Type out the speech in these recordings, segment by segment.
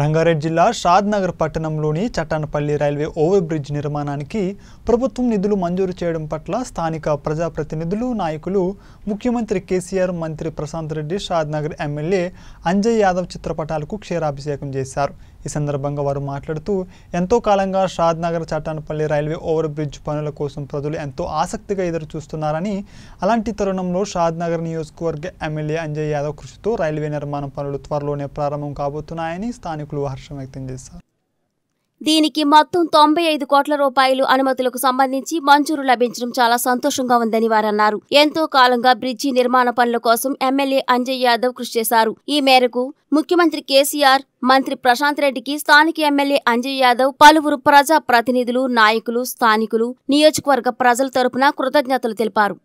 రంగారెడ్డి జిల్లా షాద్నగర్ పట్టణంలోని చట్టనపల్లి railway over bridge నిర్మాణానికి ప్రభుత్వం నిధులు మంజూరు చేయడం పట్ల స్థానిక ప్రజా ప్రతినిధులు నాయకులు ముఖ్యమంత్రి కేసీఆర్ మంత్రి ప్రశాంత్ రెడ్డి షాద్నగర్ ఎమ్మెల్యే అంజయ్ యాదవ్ చిత్రపటాలకు క్షీరాభిషేకం చేశారు। ఈ సందర్భంగా వారు మాట్లాడుతూ ఎంతో కాలంగా Shadnagar Chattanpalli railway over bridge పనుల కోసం ప్రజలు ఎంతో ఆసక్తిగా ఎదురు చూస్తున్నారని అలాంటి తరుణంలో షాద్నగర్ నియోజకవర్గ ఎమ్మెల్యే అంజయ్ యాదవ్ కృషితో రైల్వే నిర్మాణం పనులు త్వరలోనే ప్రారంభం కాబోతున్నాయని హర్షం వ్యక్తం చేశారు। దీనికి మొత్తం 95 కోట్ల రూపాయలు అనుమతులకు సంబంధించి మంజూరు లభించడం చాలా సంతోషంగా ఉందని వారన్నారు। ఎంతో కాలంగా బ్రిడ్జి నిర్మాణ పనుల కోసం ఎమ్మెల్యే అంజయ్ యాదవ్ కృషి చేశారు। ఈ మేరకు ముఖ్యమంత్రి కేసీఆర్ మంత్రి ప్రశాంత్ రెడ్డికి స్థానిక ఎమ్మెల్యే అంజయ్ యాదవ్ పలువురు ప్రజా ప్రతినిధులు నాయకులు స్థానికులు నియోజకవర్గ ప్రజల తరపున కృతజ్ఞతలు తెలిపారు।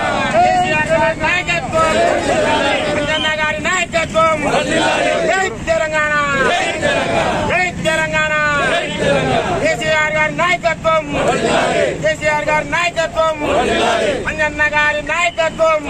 केसीआर गारी नायकत्वम अंजय गारी नायकत्वम जय तेलंगाणा अंदर रावण रमेश जय तेलंगाणा जय तेलंगाणा केसीआर गारी नायकत्वम अंजय गारी नायकत्वम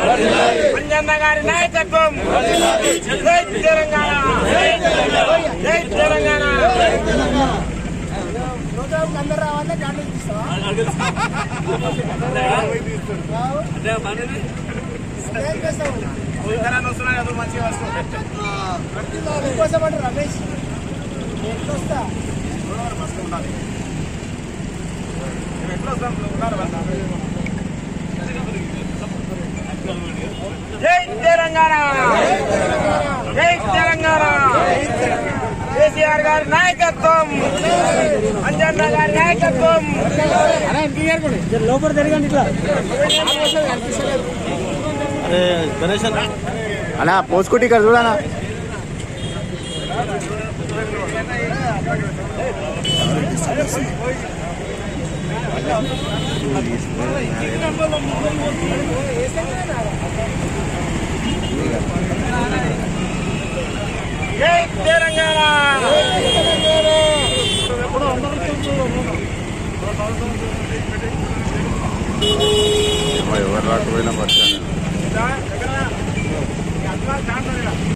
लोपर जरिए अरे गणेश अना पोस्कोटी कर दूड़ा ना ఎవరు రాకపోయినా పర్సన్